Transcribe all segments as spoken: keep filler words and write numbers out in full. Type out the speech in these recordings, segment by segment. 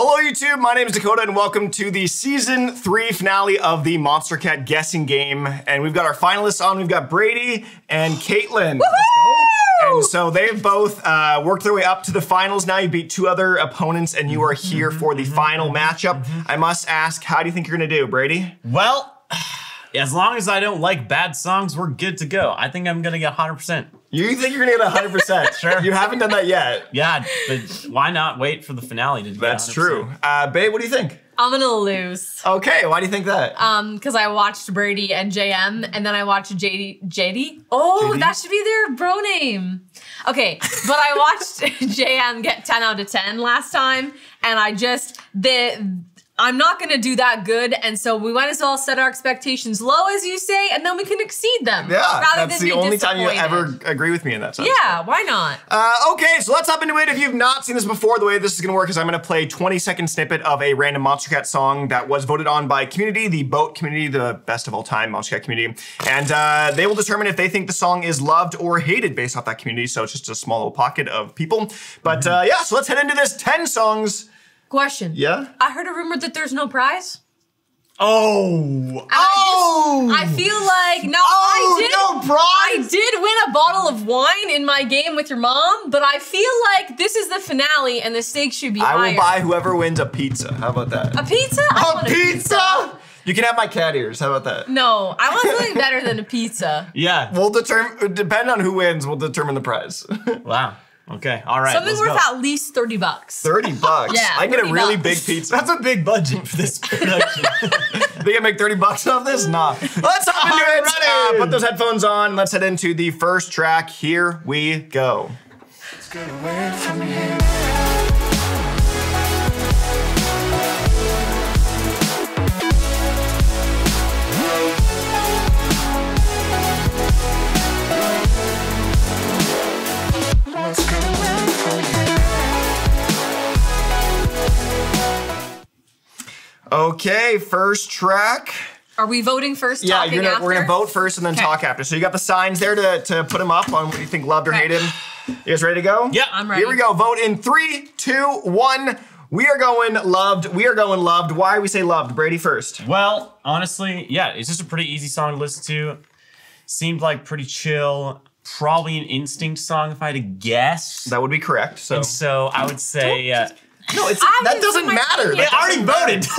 Hello YouTube, my name is Dakota and welcome to the season three finale of the Monstercat guessing game. And we've got our finalists on. We've got Brady and Caitlin. And so they've both uh, worked their way up to the finals. Now you beat two other opponents and you are here for the final matchup. I must ask, how do you think you're gonna do, Brady? Well, as long as I don't like bad songs, we're good to go. I think I'm gonna get one hundred percent. You think you're gonna get one hundred percent? Sure. You haven't done that yet. Yeah, but why not wait for the finale to get That's one hundred percent? True. Uh, babe, what do you think? I'm gonna lose. Okay, why do you think that? Um, because I watched Brady and J M, and then I watched J D. J D? Oh, J D? That should be their bro name. Okay, but I watched J M get ten out of ten last time, and I just, the, I'm not gonna do that good, and so we might as well set our expectations low, as you say, and then we can exceed them. Yeah, rather that's than the only time you ever agree with me in that sense. Yeah, why not? Uh, okay, so let's hop into it. If you've not seen this before, the way this is gonna work is I'm gonna play a twenty second snippet of a random Monstercat song that was voted on by community, the boat community, the best of all time Monstercat community, and uh, they will determine if they think the song is loved or hated based off that community, so it's just a small little pocket of people. But mm-hmm. uh, yeah, so let's head into this ten songs. Question. Yeah? I heard a rumor that there's no prize. Oh. And oh. I, just, I feel like, no, oh, I did. No prize. I did win a bottle of wine in my game with your mom, but I feel like this is the finale and the stakes should be I higher. I will buy whoever wins a pizza. How about that? A pizza? I a, want pizza? a pizza? You can have my cat ears. How about that? No, I want something better than a pizza. Yeah. We'll determine, depending on who wins, we'll determine the prize. Wow. Okay, all right. Something worth go. at least thirty bucks. thirty bucks? Yeah. I get a really bucks. big pizza. That's a big budget for this production. They can make thirty bucks off this? Nah. Let's hop into it. Right. Uh, put those headphones on. Let's head into the first track. Here we go. Let's get away from here. Okay, first track. Are we voting first? Yeah, talking you're gonna, after? We're gonna vote first and then okay. talk after. So you got the signs there to, to put them up on what you think loved or okay. hated. You guys ready to go? Yeah, I'm ready. Here we go. Vote in three, two, one. We are going loved. We are going loved. Why we say loved? Brady first. Well, honestly, yeah, it's just a pretty easy song to listen to. Seemed like pretty chill. Probably an instinct song if I had to guess. That would be correct. So, and so I would say. Uh, No, it's, that doesn't matter. They already voted. It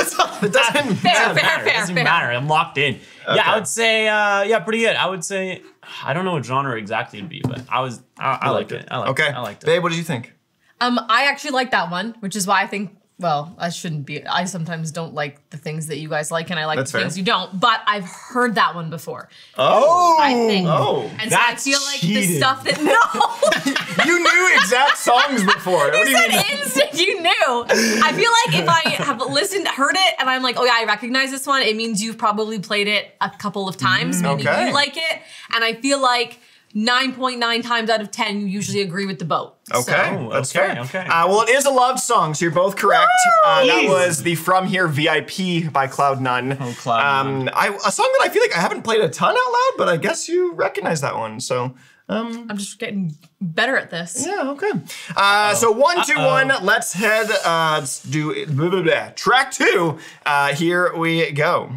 doesn't matter. It doesn't matter. I'm locked in. Okay. Yeah, I would say, uh, yeah, pretty good. I would say, I don't know what genre exactly it'd be, but I was, I, I liked it. it. I liked okay. it. I liked it. Babe, what did you think? Um, I actually liked that one, which is why I think, well, I shouldn't be, I sometimes don't like the things that you guys like, and I like That's the fair. things you don't, but I've heard that one before. Oh. I think. Oh. And so That's I feel like cheating. the stuff that, no. You knew exact songs before. What do you mean? Instant, you knew. I feel like if I have listened, heard it, and I'm like, oh yeah, I recognize this one, it means you've probably played it a couple of times. Mm, maybe okay. you like it. And I feel like nine point nine times out of ten, you usually agree with the boat. Okay, so. That's okay, fair. Okay. Uh, well, it is a love song, so you're both correct. Uh, that was the From Here V I P by Cloud Nun. Oh, Cloud um, Nun. I, a song that I feel like I haven't played a ton out loud, but I guess you recognize that one, so. Um, I'm just getting better at this. Yeah, okay. Uh, so one, two, one, let's head, uh, let's do it. Blah, blah, blah. Track two, uh, here we go.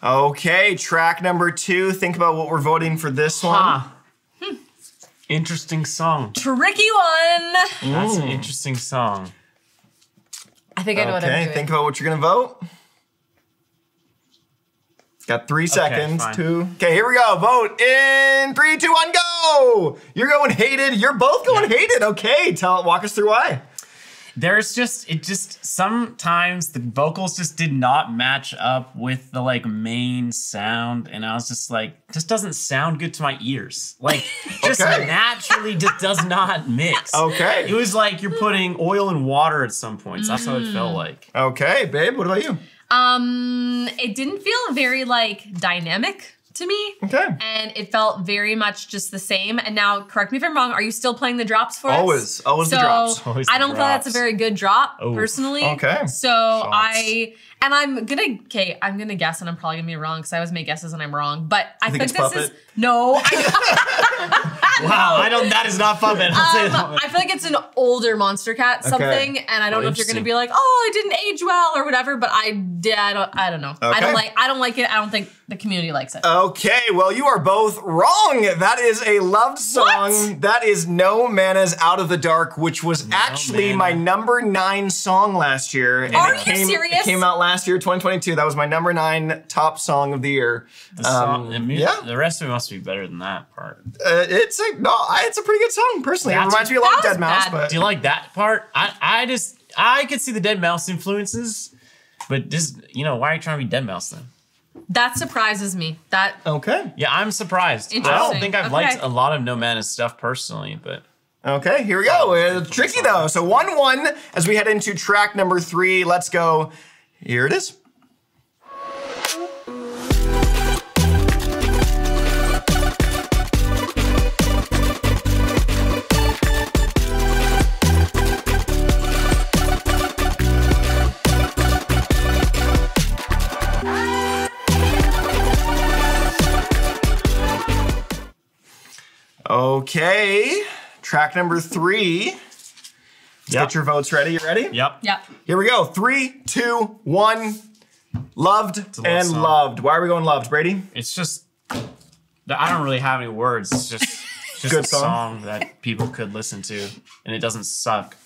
Okay, track number two. Think about what we're voting for this one. Huh. Hmm. Interesting song. Tricky one. Ooh. That's an interesting song. I think I know okay, what I'm doing. Okay, think about what you're gonna vote. Got three seconds, okay, two. Okay, here we go. Vote in three, two, one, go. You're going hated. You're both going yeah. hated. Okay, tell, walk us through why. There's just, it just, sometimes the vocals just did not match up with the like main sound. And I was just like, just doesn't sound good to my ears. Like just okay. naturally just does not mix. Okay. It was like you're putting oil and water at some points. That's mm. how it felt like. Okay, babe, what about you? Um, it didn't feel very like dynamic to me. Okay. And it felt very much just the same. And now, correct me if I'm wrong, are you still playing the drops for Always. us? Always. Always so the drops. Always I don't feel that's a very good drop, oh. personally. Okay. So Shots. I, and I'm gonna, okay, I'm gonna guess and I'm probably gonna be wrong because I always make guesses and I'm wrong. But I think, think this puppet? is, no. I, wow, I don't, that is not Puppet. I'll say that. Um, I feel like it's an older Monstercat something. Okay. And I don't well, know if you're gonna be like, oh, it didn't age well or whatever, but I, yeah, I don't, I don't know. Okay. I don't like, I don't like it. I don't think the community likes it. Okay, well, you are both wrong. That is a loved song. What? That is No Mana's Out of the Dark, which was no actually Mana. my number nine song last year. And are it you came, serious? It came out last year, twenty twenty-two. That was my number nine top song of the year. The, um, song, the, music, yeah. the rest of it must be better than that part. Uh, it's a no. It's a pretty good song, personally. That's it reminds me a lot of Dead Mouse. But. Do you like that part? I, I just, I could see the Dead Mouse influences, but just, you know, why are you trying to be Dead Mouse then? That surprises me. That okay. Yeah, I'm surprised. I don't think I've okay. liked a lot of No Mana's stuff personally, but okay, here we go. It's tricky though. So one one as we head into track number three. Let's go. Here it is. Okay, track number three. Yep. Get your votes ready. You ready? Yep. Yep. Here we go. Three, two, one. Loved and song. loved. Why are we going loved, Brady? It's just, I don't really have any words. It's just, it's just Good a song. song that people could listen to, and it doesn't suck.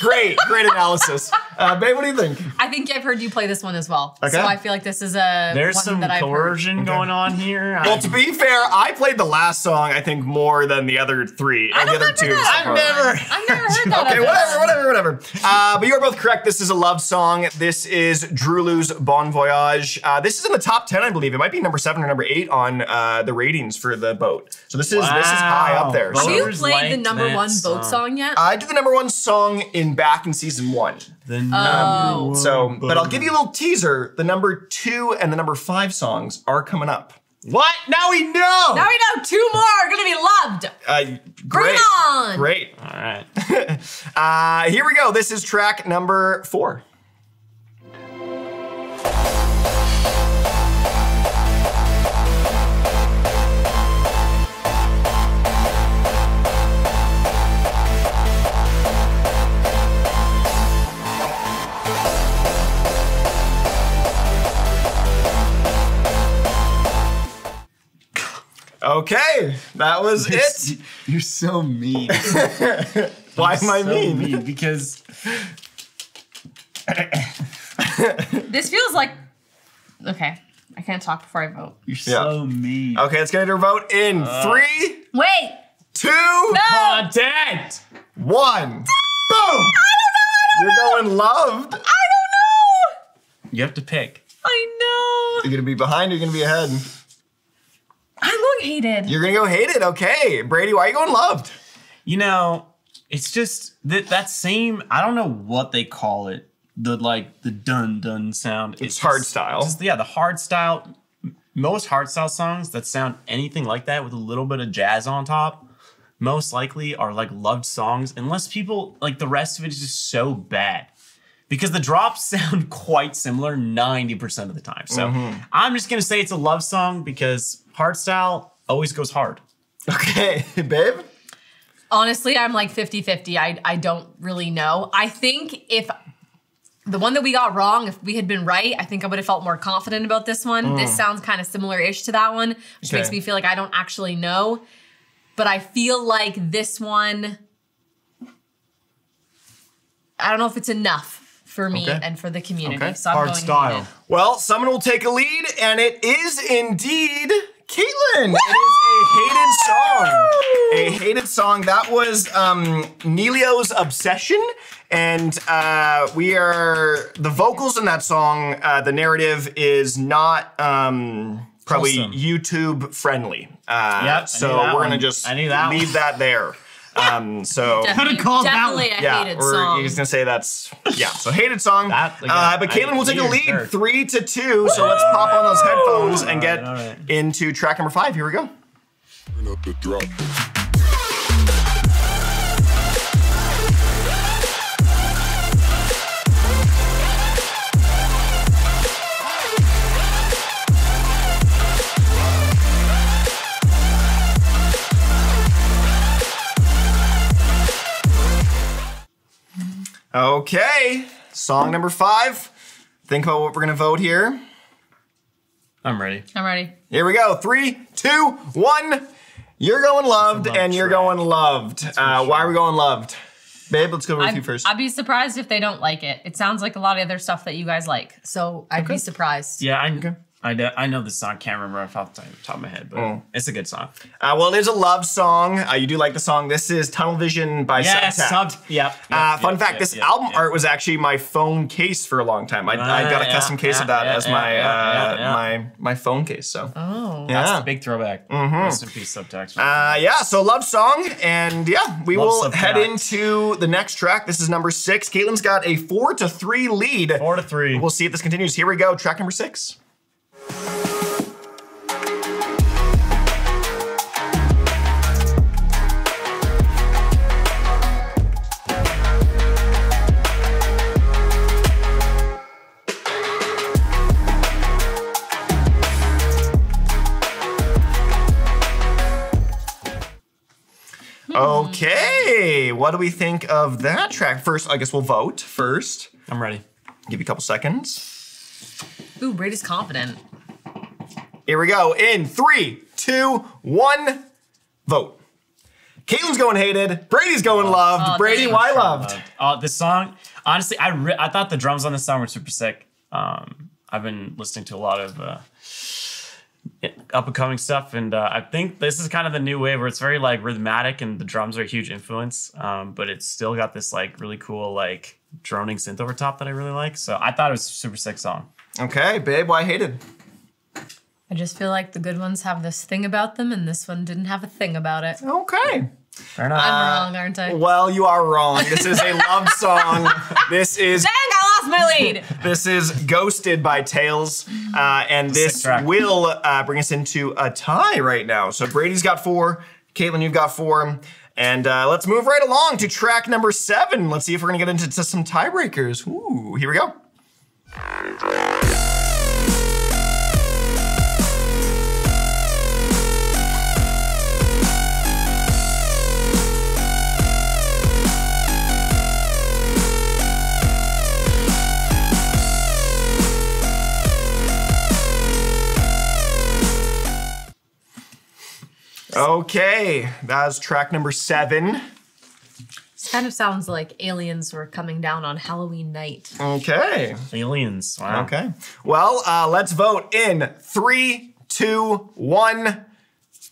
Great, great analysis. Uh, babe, what do you think? I think I've heard you play this one as well. Okay. So I feel like this is a There's one some that coercion I've going okay. on here. Well, I'm... to be fair, I played the last song, I think, more than the other three. I or the other two. I've never, I've never heard that. Okay, whatever, whatever, whatever. Uh, but you are both correct. This is a love song. This is Droulu's Bon Voyage. Uh, this is in the top ten, I believe. It might be number seven or number eight on uh, the ratings for the boat. So this is wow. this is high up there. Have so. you played the number one song. boat song yet? I did the number one song in back in season one. The oh. one so, but I'll give you a little teaser. The number two and the number five songs are coming up. What? Now we know. Now we know. Two more are gonna be loved. Uh, great. Bring it on. Great. All right. uh, here we go. This is track number four. Okay, that was you're it. So, you're so mean. Why am I so mean? mean? Because this feels like okay. I can't talk before I vote. You're yeah. so mean. Okay, let's get your vote in uh, three. Wait. Two. No. Content. One. Boom. I don't know. I don't You're know. going loved. I don't know. You have to pick. I know. You're gonna be behind. Or you're gonna be ahead. I'm going hated. You're gonna go hated, okay. Brady, why are you going loved? You know, it's just that that same, I don't know what they call it, the like, the dun dun sound. It's, it's hard just, style. Just, yeah, the hard style, most hard style songs that sound anything like that with a little bit of jazz on top, most likely are like loved songs, unless people, like the rest of it is just so bad. Because the drops sound quite similar ninety percent of the time. So mm-hmm. I'm just gonna say it's a love song because hardstyle always goes hard. Okay, babe? Honestly, I'm like fifty fifty. I, I don't really know. I think if the one that we got wrong, if we had been right, I think I would have felt more confident about this one. Mm. This sounds kind of similar-ish to that one, which okay. makes me feel like I don't actually know. But I feel like this one, I don't know if it's enough. For me okay. and for the community. Okay. So I'm Hard going style. Hated. Well, someone will take a lead, and it is indeed Caitlin. Woo! It is a hated song. A hated song. That was um, Nelio's Obsession. And uh, we are, the vocals in that song, uh, the narrative is not um, probably awesome. YouTube friendly. Uh, yep, so we're one. gonna just that leave one. that there. Um, so could have called that one. Yeah, hated or song. He's gonna say that's yeah. So hated song. That, like, uh, but Caitlin will take a lead, shirt. three to two. So let's pop on those headphones and get all right, all right. into track number five. Here we go. Turn up the drop. Okay, song number five. Think about what we're gonna vote here. I'm ready. I'm ready. Here we go. Three, two, one. You're going loved, and you're going loved. Uh, why are we going loved? Babe, let's go with you first. I'd be surprised if they don't like it. It sounds like a lot of other stuff that you guys like, so I'd be surprised. Yeah, I'm good. I, I know this song, can't remember off the top of my head, but mm. it's a good song. Uh, well, it is a love song. Uh, you do like the song. This is Tunnel Vision by yes, Subtax. Sub yep, yep, uh, fun yep, fact, yep, this yep, album yep. art was actually my phone case for a long time. I, uh, I got a yeah, custom case yeah, of that yeah, as yeah, my, yeah, uh, yeah. my my phone case, so. Oh. Yeah. That's a big throwback. Mm-hmm. Rest in peace, Subtax. Uh, yeah, so love song, and yeah, we love will Subtax. head into the next track. This is number six. Caitlin's got a four to three lead. Four to three. We'll see if this continues. Here we go, track number six. Okay, what do we think of that track? First, I guess we'll vote first. I'm ready. Give you a couple seconds. Ooh, Brady's is confident. Here we go, in three, two, one, vote. Caitlin's going hated, Brady's going loved. Oh, Brady, why loved? loved? Oh, this song, honestly, I re I thought the drums on this song were super sick. Um, I've been listening to a lot of uh, up and coming stuff, and uh, I think this is kind of the new wave where it's very like rhythmatic and the drums are a huge influence, um, but it's still got this like really cool like droning synth over top that I really like. So I thought it was a super sick song. Okay, babe, why hated? I just feel like the good ones have this thing about them, and this one didn't have a thing about it. Okay. Fair enough. I'm uh, wrong, aren't I? Well, you are wrong. This is a love song. This is... Dang, I lost my lead! This is Ghosted by Tails, uh, and this will uh, bring us into a tie right now. So Brady's got four, Caitlin, you've got four, and uh, let's move right along to track number seven. Let's see if we're going to get into to some tiebreakers. Ooh, here we go. Okay, that was track number seven. This kind of sounds like aliens were coming down on Halloween night. Okay. Aliens, wow. Okay. Well, uh, let's vote in three, two, one,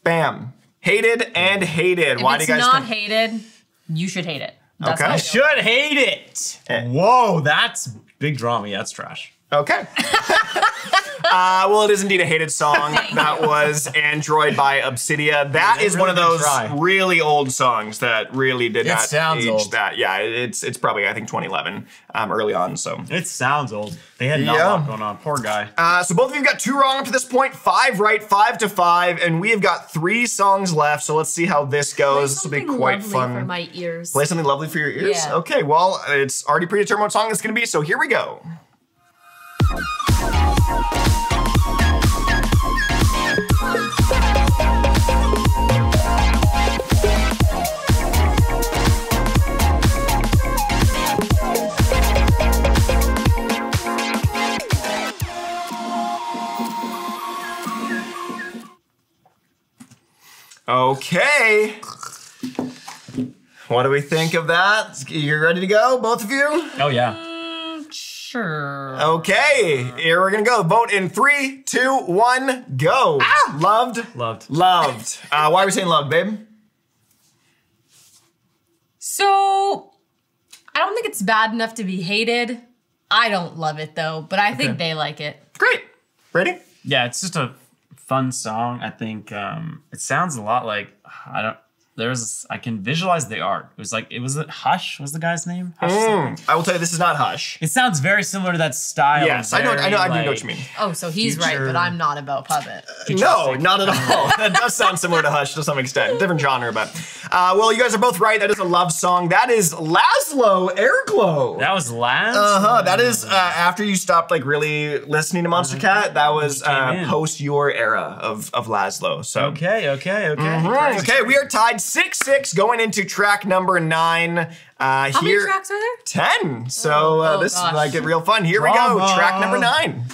bam. Hated and hated. If Why do you guys- If it's not hated, you should hate it. That's okay. I should hate it. Whoa, that's big drama. Yeah, that's trash. Okay. Uh, well, it is indeed a hated song. That was Android by Obsidia. That yeah, is really one of those try. really old songs that really did it not sounds age old. that. Yeah, it's it's probably, I think, twenty eleven, um, early on, so. It sounds old. They had not yeah. a lot going on, poor guy. Uh, so both of you got two wrong up to this point, five right, five to five, and we have got three songs left, so let's see how this goes. This will be quite fun. For my ears. Play something lovely for your ears? Yeah. Okay, well, it's already predetermined what song it's gonna be, so here we go. Okay. What do we think of that? You ready to go, both of you? Oh, yeah. Sure. Okay, here we're gonna go. Vote in three, two, one, go. Ah! Loved. Loved. Loved. Uh, why are we saying loved, babe? So, I don't think it's bad enough to be hated. I don't love it though, but I okay. think they like it. Great. Ready? Yeah, it's just a fun song. I think um, it sounds a lot like, I don't, there's, I can visualize the art. It was like, it was it Hush was the guy's name? Hush mm, I will tell you, this is not Hush. It sounds very similar to that style. Yes, very, I know, I know, like, I do know what you mean. Oh, so he's future, right, but I'm not about Puppet. Uh, no, not at all. That does sound similar to Hush to some extent. Different genre, but. Uh, well, you guys are both right. That is a love song. That is Laszlo, Airglow. That was Laszlo? Uh-huh, that is uh, after you stopped like really listening to Monstercat. That was uh, post your era of, of Laszlo, so. Okay, okay, okay. Mm-hmm. Okay, we are tied six six going into track number nine. Uh, How here, many tracks are there? ten. So oh, uh, oh this gosh. is like get real fun. Here Bravo. we go, track number nine.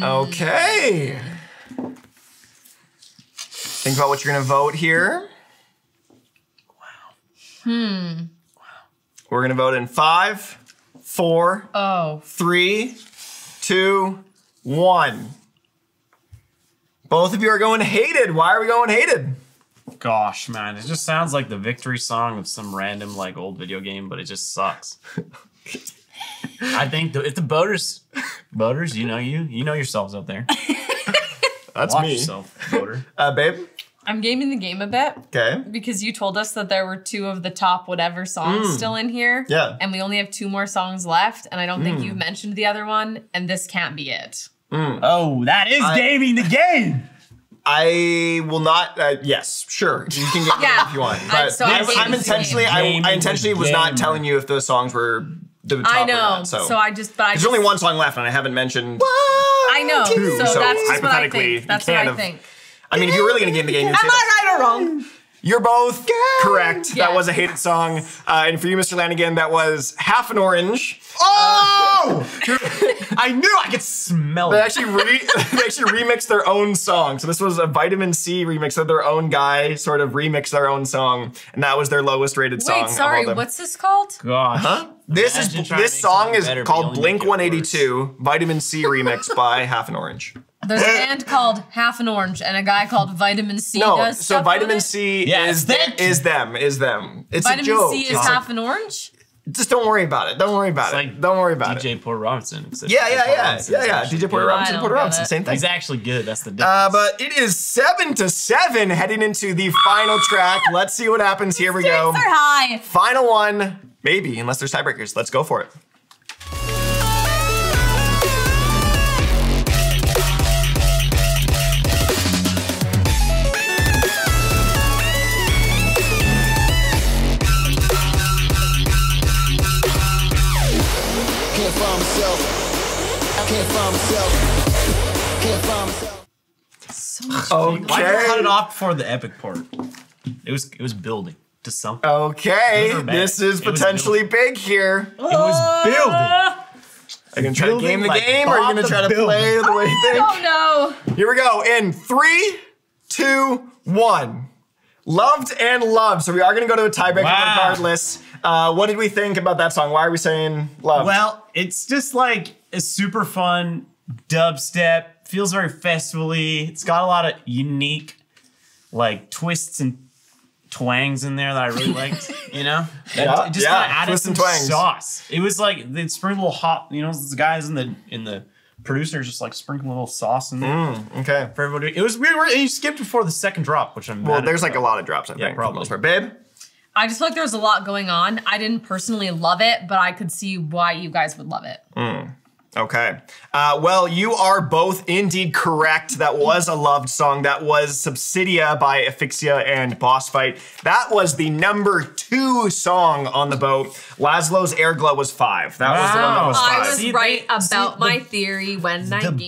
Okay. Think about what you're gonna vote here. Wow. Hmm. Wow. We're gonna vote in five, four, oh. three, two, one. Both of you are going hated. Why are we going hated? Gosh, man, it just sounds like the victory song of some random like old video game, but it just sucks. I think the, if the voters, voters, you know you, you know yourselves out there. That's Watch me. Yourself, voter. Uh, babe? I'm gaming the game a bit. Okay. Because you told us that there were two of the top whatever songs mm. still in here. Yeah. And we only have two more songs left, and I don't mm. think you mentioned the other one, and this can't be it. Mm. Oh, that is I, gaming the game! I will not, uh, yes, sure. You can get yeah. me if you want. But I'm, so I'm, I'm intentionally, I, I intentionally was not telling you if those songs were the top I know, not, so. so I just, but I There's just, only one song left and I haven't mentioned one, I know, two, so, so that's hypothetically, that's what I think. That's what I, think. I mean, if you're really gonna game the game, you'd say Am I right or wrong? You're both Game. correct. Yeah. That was a hated song. Uh, and for you, Mister Lanigan, that was Half an Orange. Oh! I knew I could smell it. They actually, re they actually remixed their own song. So this was a Vitamin C remix of their own guy, sort of remixed their own song. And that was their lowest rated Wait, song. Wait, sorry, of all what's this called? Gosh. Huh? This, is, this song is better, called Blink one eighty-two, Vitamin C remix by Half an Orange. There's a band called Half an Orange and a guy called Vitamin C. No, does so Vitamin C yeah, is, th is them, is them. It's Vitamin a joke. Vitamin C is it's Half like, an Orange? Just don't worry about it. Don't worry about it's like it. Don't worry about D J it. D J Porter Robinson. Yeah, yeah, yeah, yeah, yeah, yeah. D J Porter Robinson, Porter Robinson, same thing. He's actually good. That's the difference. Uh, but it is seven to seven heading into the final track. Let's see what happens. Here we go. Stakes are high. Final one, maybe, unless there's tiebreakers. Let's go for it. Can't find myself. Can't find myself. So much okay. Why did I cut it off before the epic part? It was it was building to something. Okay, this is it potentially big here. Uh, it was building. Are you gonna try to game the like game, or are you gonna try to building. play the way you think? I don't know. Here we go. In three, two, one. Loved and loved. So we are gonna go to a tiebreaker wow. regardless. Uh, what did we think about that song? Why are we saying loved? Well, it's just like. It's super fun, dubstep, feels very festivally. It's got a lot of unique like twists and twangs in there that I really liked, you know? Yeah, it just yeah. kind of added twists some and twangs. sauce. It was like, they'd sprinkle a little hot, you know, the guys in the, in the producers just like sprinkling a little sauce in there. Mm, okay. For everybody. It was weird, and you skipped before the second drop, which I'm mad Well, there's at, like but, a lot of drops, I yeah, think, probably. for the most part. Babe? I just feel like there was a lot going on. I didn't personally love it, but I could see why you guys would love it. Mm. Okay. Uh, well, you are both indeed correct. That was a loved song. That was Subsidia by Aphyxia and Boss Fight. That was the number two song on the boat. Laszlo's Airglow was five. That wow. was the one that was five. I was see, right they, about see, my the, theory when I gamed the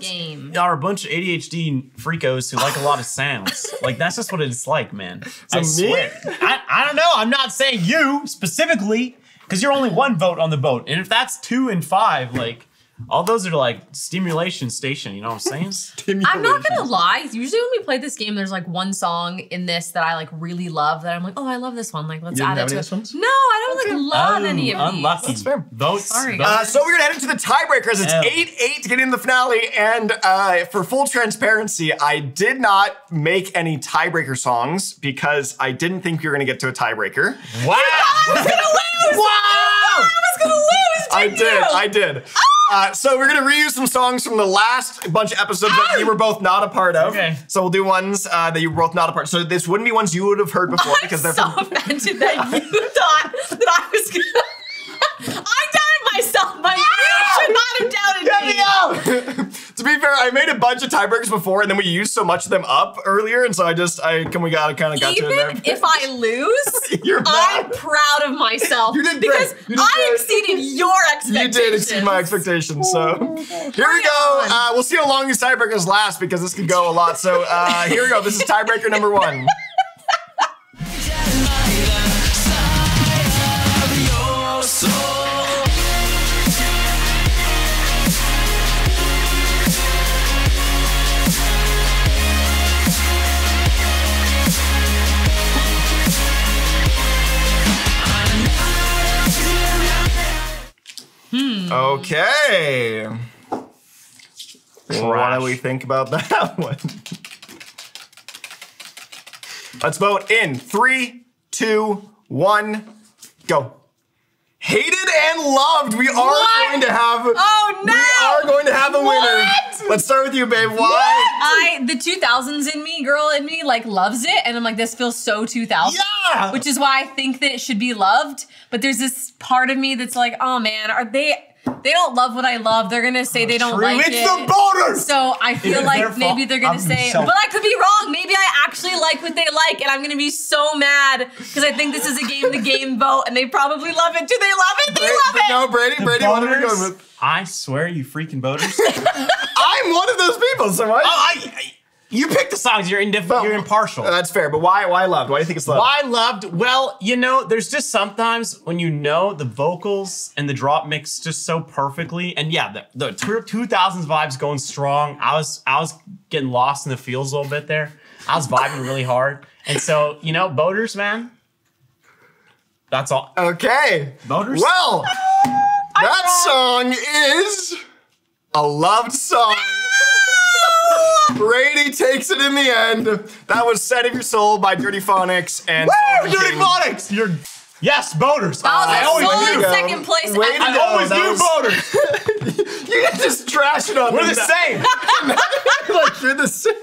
game. The boat are a bunch of A D H D freakos who like a lot of sounds. Like, that's just what it's like, man. So I me? swear. I, I don't know. I'm not saying you specifically. Because you're only one vote on the boat. And if that's two and five, like, All those are like stimulation station, you know what I'm saying? I'm not gonna lie. Usually when we play this game, there's like one song in this that I like really love that I'm like, oh, I love this one. Like, let's add it to it. No, I don't okay. like love um, any of these. Unlucky. That's fair. Those, Sorry, those. Uh, so we're gonna head into the tiebreakers. It's eight eight to get into the finale. And uh, for full transparency, I did not make any tiebreaker songs because I didn't think you were gonna get to a tiebreaker. Wow! I was gonna lose! Wow! I was gonna lose! I did, you? I did. Oh! Uh, so we're gonna reuse some songs from the last bunch of episodes ah! that you were both not a part of. Okay. So we'll do ones uh, that you were both not a part of. So this wouldn't be ones you would have heard before I'm because they're so from- I'm so offended that you thought that I was gonna- I doubted myself, but ah! you should not have doubted Get me. me out. To be fair, I made a bunch of tiebreakers before and then we used so much of them up earlier and so I just, I can we gotta kinda got Even to it there. if I lose, You're I'm proud of myself. You did because great. You did I great. exceeded your expectations. You did exceed my expectations, so. Here Hurry we go, uh, we'll see how long these tiebreakers last because this could go a lot. So uh, here we go, this is tiebreaker number one. Okay. Trash. What do we think about that one? Let's vote in three, two, one, go. Hated and loved. We are what? going to have. Oh no! We are going to have a winner. What? Let's start with you, babe. Why? What? I the two thousands in me, girl in me, like loves it, and I'm like, this feels so two thousands. Yeah. Which is why I think that it should be loved. But there's this part of me that's like, oh man, are they? They don't love what I love. They're gonna say oh, they don't true. like it's it. It's the bonus. So I feel it's like maybe they're gonna I'm say, but well, I could be wrong. Maybe I actually like what they like, and I'm gonna be so mad because I think this is a game the game vote, and they probably love it. Do they love it? They Brady, love it. No, Brady, the Brady, what are we going with? I swear, you freaking voters. I'm one of those people, so I. Oh, I, I You pick the songs. You're indifferent. You're impartial. That's fair. But why? Why loved? Why do you think it's loved? Why loved? Well, you know, there's just sometimes when you know the vocals and the drop mix just so perfectly, and yeah, the, the two thousands vibes going strong. I was I was getting lost in the feels a little bit there. I was vibing really hard, and so you know, voters, man. That's all. Okay, voters. Well, that song is a loved song. Brady takes it in the end. That was Set of Your Soul by Dirty Phonics and- Woo! Dirty Phonics! You're, yes, voters. Uh, I always do. Second place I, I always do voters. You guys just trash it on We're the same. Like, you're the same.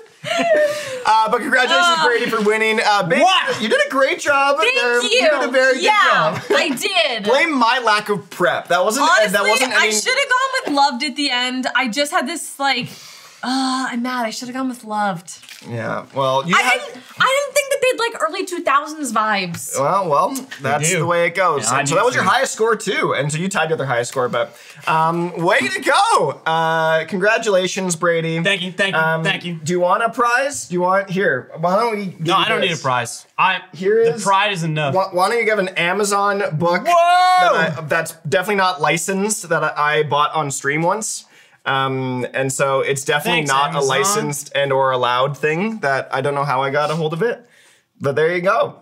Uh, but congratulations, uh, Brady, for winning. Uh, baby, what? You did a great job. Thank there. you. You did a very yeah, good job. I did. Blame my lack of prep. That wasn't- Honestly, that wasn't any I should have gone with loved at the end. I just had this like- Oh, I'm mad. I should have gone with loved. Yeah, well, you I had- didn't, I didn't think that they'd like early two thousands vibes. Well, well, that's the way it goes. Yeah, so that was your highest score too. And so you tied the other highest score, but um, way to go. Uh, congratulations, Brady. Thank you, thank you, um, thank you. Do you want a prize? Do you want, here, why don't we- No, I don't this? need a prize. I, here is, the pride is enough. Why, why don't you give an Amazon book that I, that's definitely not licensed that I, I bought on stream once. Um, and so it's definitely Thanks, not Amazon. a licensed and or allowed thing that I don't know how I got a hold of it, but there you go.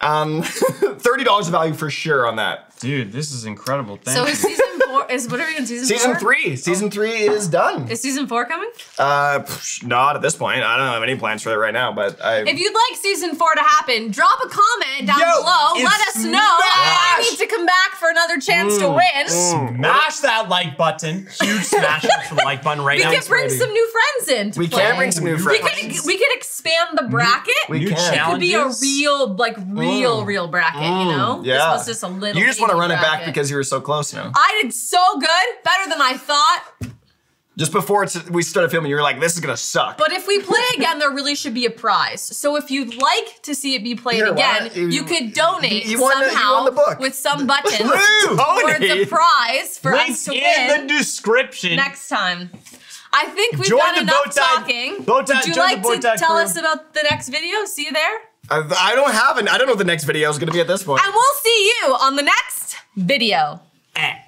Um, thirty dollars value for sure on that. Dude, this is incredible. Thank so you. is season four, is what are we in season, season four? Season three, season oh. three is done. Is season four coming? Uh, psh, not at this point. I don't have any plans for it right now, but I- If you'd like season four to happen, drop a comment down Yo, below. Let us know. I need to come back for another chance mm, to win. Mm, smash that like button. Huge smash up for the like button right we now. We can bring ready. some new friends in to We play. can bring some new friends. We could, we could expand the bracket. We, we can. It could be a real, like, real, mm. real bracket, mm. you know? Yeah. This was just a little You just want to run bracket. it back because you were so close now. I did so good, better than I thought. Just before it's, we started filming, you were like, this is gonna suck. But if we play again, there really should be a prize. So if you'd like to see it be played Here, again, you, you could donate you somehow the, you the book. with some buttons towards a prize for Link us to in win. in the description. Next time. I think we've done enough talking. Would you like to tell us about the next video? See you there? I don't have an, I don't know what the next video is gonna be at this point. And we'll see you on the next video. Eh.